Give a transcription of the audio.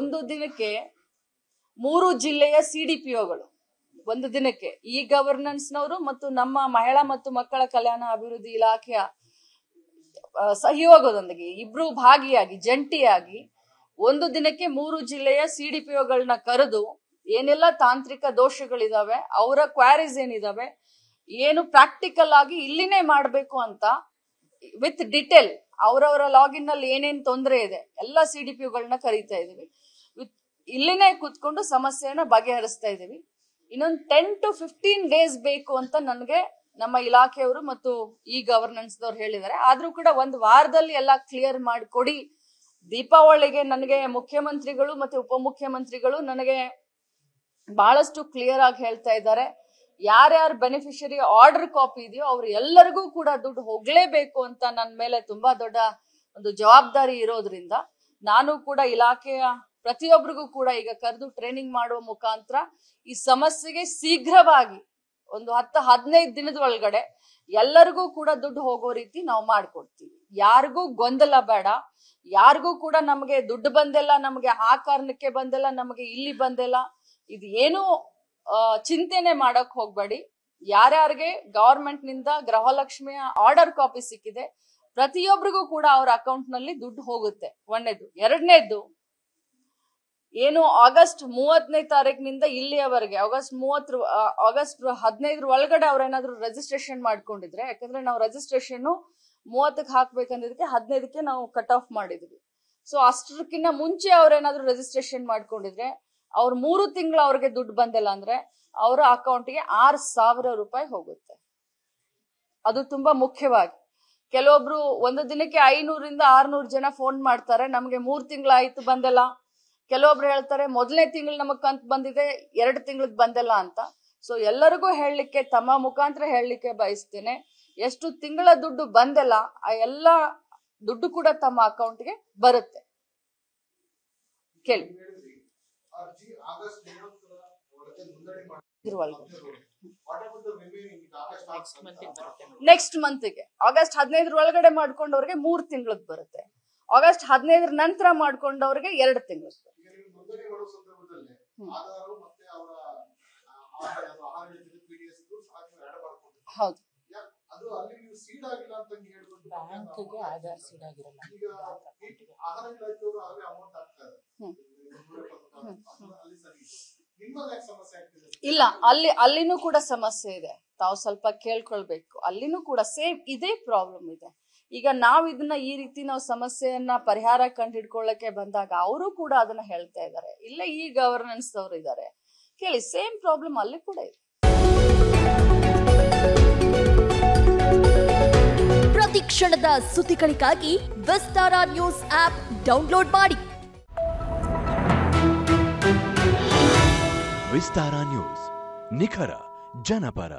ಒಂದು ದಿನಕ್ಕೆ 3 ಜಿಲ್ಲೆಯ ಸಿಡಿಪಿಒಗಳು ಒಂದು ದಿನಕ್ಕೆ ಈ ಗವರ್ನೆನ್ಸ್ ನವರು ಮತ್ತು ನಮ್ಮ ಮಹಿಳಾ ಮತ್ತು ಮಕ್ಕಳ ಕಲ್ಯಾಣ ಅಭಿವೃದ್ಧಿ ಇಲಾಖೆಯ ಸಹಯೋಗದೊಂದಿಗೆ ಇಬ್ರು ಭಾಗಿಯಾಗಿ ಜಂಟಿಯಾಗಿ ಒಂದು ದಿನಕ್ಕೆ 3 ಜಿಲ್ಲೆಯ ಸಿಡಿಪಿಒಗಳನ್ನು ಕರೆದು ಏನೆಲ್ಲ ತಾಂತ್ರಿಕ ದೋಷಗಳು ಇದಾವೆ ಅವರ ಕ್ವರೀಸ್ ಏನಿದಾವೆ ಏನು ಪ್ರಾಕ್ಟಿಕಲ್ ಆಗಿ ಇಲ್ಲಿನೇ ಮಾಡಬೇಕು ಅಂತ ವಿತ್ ಡಿಟೇಲ್ ಅವರವರ ಲಾಗಿನ್ ನಲ್ಲಿ ಏನೇನ್ ತೊಂದರೆ ಇದೆ ಎಲ್ಲ ಸಿಡಿಪಿಒಗಳನ್ನು ಕರೀತಾ ಇದೀವಿ ಇಲ್ಲಿನೇ ಕೂತ್ಕೊಂಡು ಸಮಸ್ಯೆಯನ್ನು ಬಗೆಹರಿಸ್ತಾ ಇದೀವಿ ಇನ್ನೊಂದು 10 to 15 ಡೇಸ್ ಬೇಕು ಅಂತ ನನಗೆ ನಮ್ಮ ಇಲಾಖೆಯವರು ಮತ್ತು ಈ ಗವರ್ನೆನ್ಸ್ ದವರು ಹೇಳಿದ್ದಾರೆ ಆದ್ರೂ ಕೂಡ ಒಂದು ವಾರದಲ್ಲಿ ಎಲ್ಲ ಕ್ಲಿಯರ್ ಮಾಡಿಕೊಡಿ ದೀಪಾವಳಿಗೆ ನನಗೆ ಮುಖ್ಯಮಂತ್ರಿಗಳು ಮತ್ತು ಉಪಮುಖ್ಯಮಂತ್ರಿಗಳು ನನಗೆ ಬಹಳಷ್ಟು ಕ್ಲಿಯರ್ ಆಗಿ ಹೇಳ್ತಾ ಇದ್ದಾರೆ ಯಾರ್ಯಾರು ಬೆನಿಫಿಷರಿ ಆರ್ಡರ್ ಕಾಪಿ ಇದೆಯೋ ಅವ್ರು ಎಲ್ಲರಿಗೂ ಕೂಡ ದುಡ್ಡು ಹೋಗ್ಲೇಬೇಕು ಅಂತ ನನ್ನ ಮೇಲೆ ತುಂಬಾ ದೊಡ್ಡ ಒಂದು ಜವಾಬ್ದಾರಿ ಇರೋದ್ರಿಂದ ನಾನು ಕೂಡ ಇಲಾಖೆಯ ಪ್ರತಿಯೊಬ್ಬರಿಗೂ ಕೂಡ ಈಗ ಕರೆದು ಟ್ರೈನಿಂಗ್ ಮಾಡುವ ಮುಖಾಂತರ ಈ ಸಮಸ್ಯೆಗೆ ಶೀಘ್ರವಾಗಿ ಒಂದು 10-15 ದಿನದ ಒಳಗಡೆ ಎಲ್ಲರಿಗೂ ಕೂಡ ದುಡ್ಡು ಹೋಗೋ ರೀತಿ ನಾವು ಮಾಡ್ಕೊಡ್ತೀವಿ ಯಾರಿಗೂ ಗೊಂದಲ ಬೇಡ ಯಾರಿಗೂ ಕೂಡ ನಮಗೆ ದುಡ್ಡು ಬಂದಿಲ್ಲ ನಮಗೆ ಆ ಕಾರಣಕ್ಕೆ ಬಂದಿಲ್ಲ ನಮಗೆ ಇಲ್ಲಿ ಬಂದಿಲ್ಲ ಇದು ಏನು ಚಿಂತೆನೆ ಮಾಡಕ್ ಹೋಗ್ಬೇಡಿ ಯಾರ್ಯಾರಿಗೆ ಗವರ್ಮೆಂಟ್ ನಿಂದ ಗೃಹಲಕ್ಷ್ಮಿಯ ಆರ್ಡರ್ ಕಾಪಿ ಸಿಕ್ಕಿದೆ ಪ್ರತಿಯೊಬ್ಬರಿಗೂ ಕೂಡ ಅವ್ರ ಅಕೌಂಟ್ ನಲ್ಲಿ ದುಡ್ಡು ಹೋಗುತ್ತೆ ಒಂದೇದು ಎರಡನೇದು ಏನು August 30ನೇ ತಾರೀಕಿನಿಂದ ಇಲ್ಲಿಯವರೆಗೆ August 15ರ ಒಳಗಡೆ ಅವ್ರೇನಾದ್ರು ರಿಜಿಸ್ಟ್ರೇಷನ್ ಮಾಡ್ಕೊಂಡಿದ್ರೆ ಯಾಕಂದ್ರೆ ನಾವು ರಿಜಿಸ್ಟ್ರೇಷನ್ 30ಕ್ಕೆ ಹಾಕ್ಬೇಕಂದಿದ್ದಕ್ಕೆ 15ಕ್ಕೆ ನಾವು ಕಟ್ ಆಫ್ ಮಾಡಿದ್ವಿ ಸೊ ಅಷ್ಟಕ್ಕಿಂತ ಮುಂಚೆ ಅವ್ರೇನಾದ್ರು ರಿಜಿಸ್ಟ್ರೇಷನ್ ಮಾಡ್ಕೊಂಡಿದ್ರೆ ಅವ್ರ 3 ತಿಂಗಳು ಅವ್ರಿಗೆ ದುಡ್ಡು ಬಂದಿಲ್ಲ ಅಂದ್ರೆ ಅವರ ಅಕೌಂಟ್ಗೆ 6000 ರೂಪಾಯಿ ಹೋಗುತ್ತೆ ಅದು ತುಂಬಾ ಮುಖ್ಯವಾಗಿ ಕೆಲವೊಬ್ರು ಒಂದು ದಿನಕ್ಕೆ 500 ರಿಂದ 600 ಜನ ಫೋನ್ ಮಾಡ್ತಾರೆ ನಮಗೆ 3 ತಿಂಗಳು ಆಯ್ತು ಬಂದಿಲ್ಲ ಕೆಲವೊಬ್ರು ಹೇಳ್ತಾರೆ ಮೊದಲನೇ ತಿಂಗಳು ನಮಗೆ ಕಂತು ಬಂದಿದೆ 2 ತಿಂಗಳಿಗೆ ಬಂದಿಲ್ಲ ಅಂತ ಸೊ ಎಲ್ಲರಿಗೂ ಹೇಳಲಿಕ್ಕೆ ತಮ್ಮ ಮುಖಾಂತರ ಹೇಳಲಿಕ್ಕೆ ಬಯಸ್ತೇನೆ ಎಷ್ಟು ತಿಂಗಳ ದುಡ್ಡು ಬಂದಿಲ್ಲ ಆ ಎಲ್ಲ ದುಡ್ಡು ಕೂಡ ತಮ್ಮ ಅಕೌಂಟ್ಗೆ ಬರುತ್ತೆ ಕೇಳಿ ನೆಕ್ಸ್ಟ್ ಮಂತ್ ಗೆ August 15ರ ಒಳಗಡೆ ಮಾಡ್ಕೊಂಡವ್ರಿಗೆ 3 ತಿಂಗಳಿಗೆ ಬರುತ್ತೆ August 15ರ ನಂತರ ಮಾಡ್ಕೊಂಡವ್ರಿಗೆ 2 ತಿಂಗಳು ಹೌದು ಇಲ್ಲ ಅಲ್ಲಿನೂ ಕೂಡ ಸಮಸ್ಯೆ ಇದೆ ತಾವು ಸ್ವಲ್ಪ ಕೇಳ್ಕೊಳ್ಬೇಕು ಅಲ್ಲಿನೂ ಕೂಡ ಸೇಮ್ ಇದೇ ಪ್ರಾಬ್ಲಮ್ ಇದೆ ಈಗ ನಾವ್ ಇದನ್ನ ಈ ರೀತಿ ನಾವು ಸಮಸ್ಯೆಯನ್ನ ಪರಿಹಾರ ಕಂಡು ಹಿಡ್ಕೊಳ್ಳಕ್ಕೆ ಬಂದಾಗ ಅವರು ಕೂಡ ಅದನ್ನ ಹೇಳ್ತಾ ಇದ್ದಾರೆ ಇಲ್ಲ ಈ ಗವರ್ನೆನ್ಸ್ ಅವರು ಇದ್ದಾರೆ ಕೇಳಿ ಸೇಮ್ ಪ್ರಾಬ್ಲಮ್ ಅಲ್ಲಿ ಕೂಡ ಇದೆ ಪ್ರತಿ ಕ್ಷಣದ ಸುದ್ದಿಗಳಿಗಾಗಿ ವಿಸ್ತಾರ ನ್ಯೂಸ್ ಆಪ್ ಡೌನ್ಲೋಡ್ ಮಾಡಿ ವಿಸ್ತಾರ ನ್ಯೂಸ್ ನಿಖರ ಜನಪರ